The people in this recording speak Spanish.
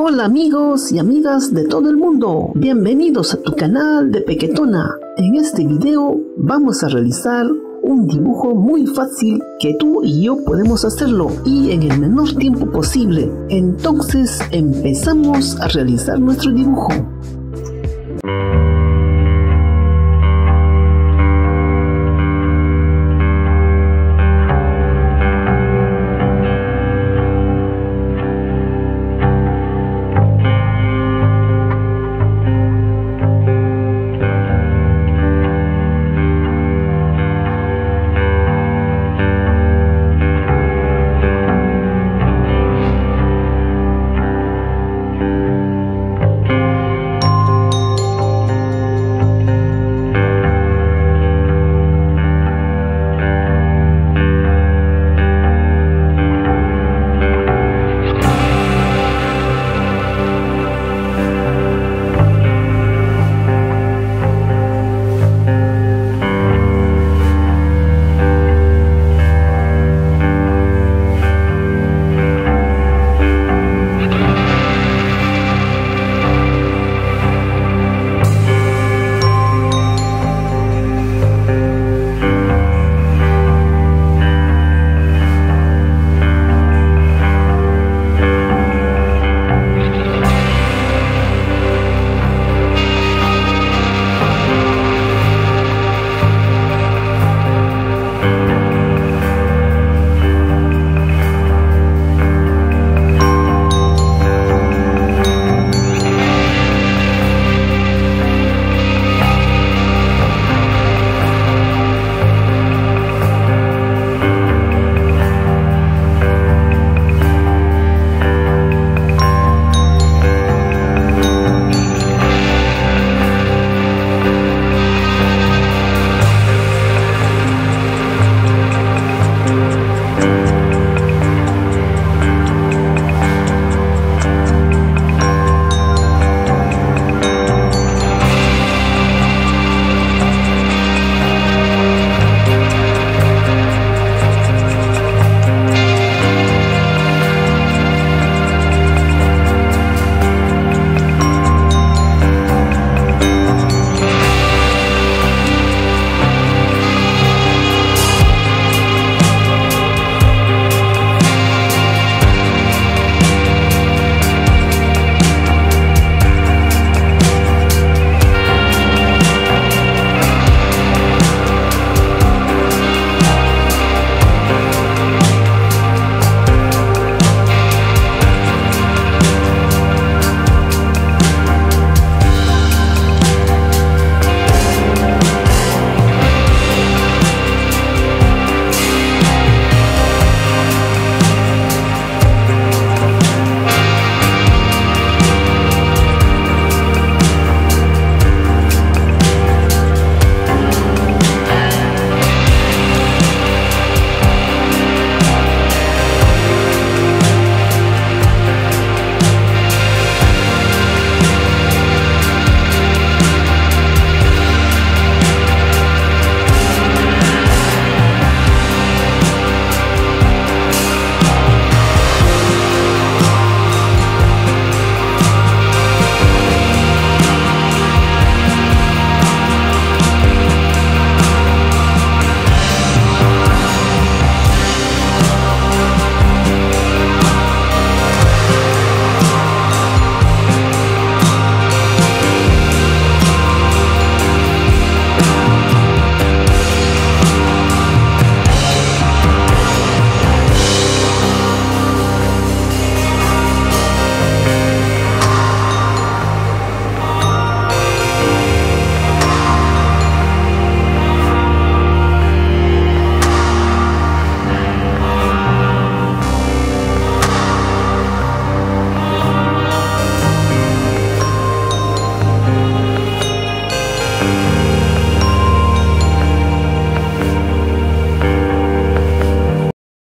Hola amigos y amigas de todo el mundo, bienvenidos a tu canal de Peketona. En este video vamos a realizar un dibujo muy fácil que tú y yo podemos hacerlo y en el menor tiempo posible. Entonces empezamos a realizar nuestro dibujo.